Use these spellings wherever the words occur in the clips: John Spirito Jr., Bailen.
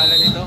Bailenito.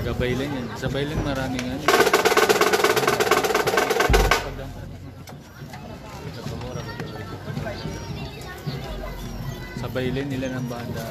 Tapi Bailen yan. Sa Bailen marami nga yan. Sa Bailen nila ng banda.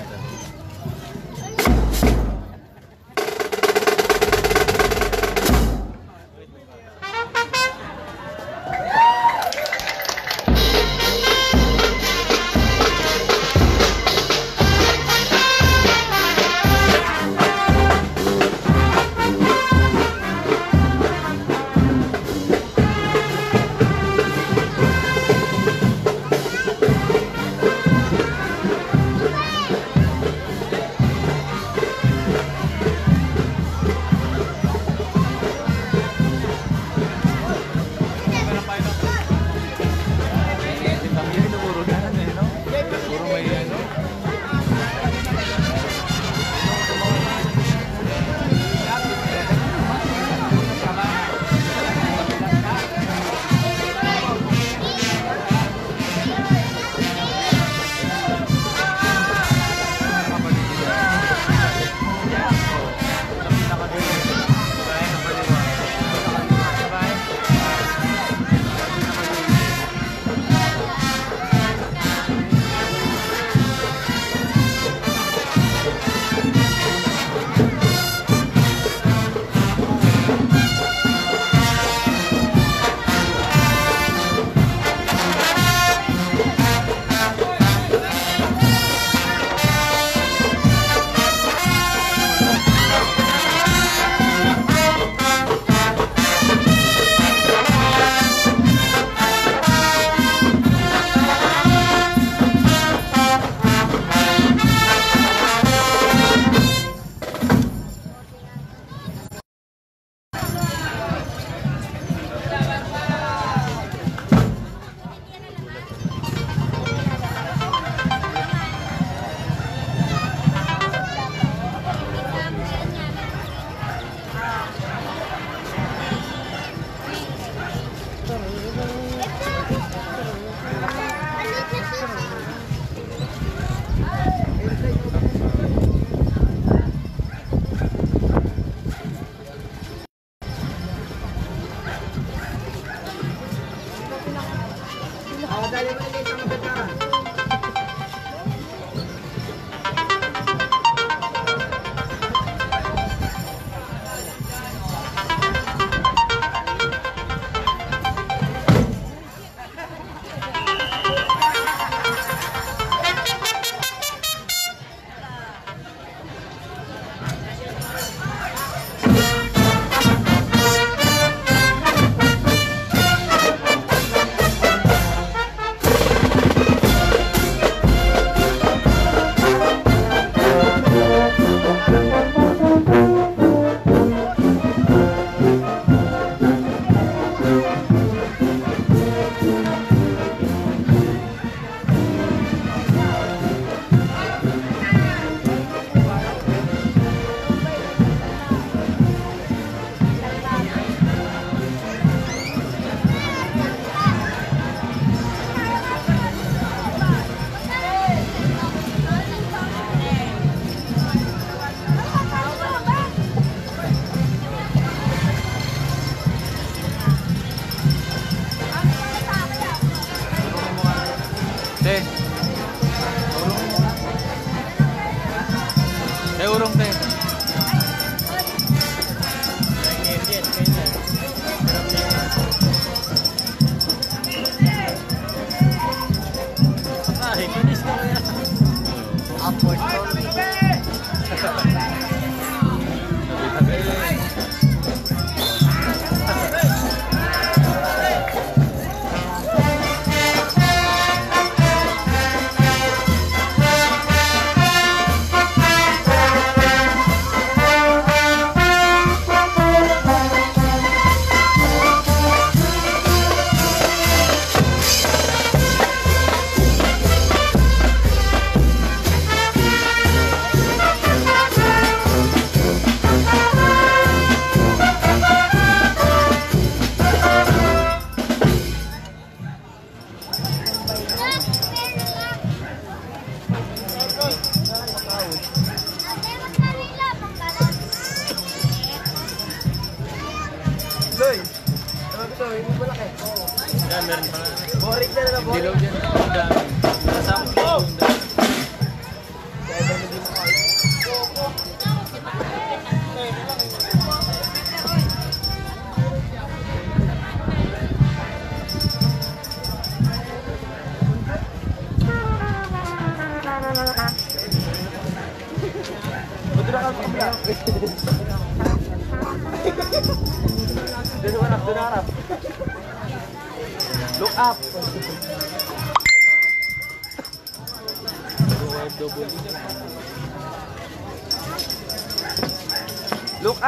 Look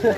up! Murong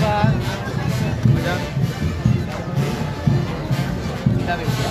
ka. Madami.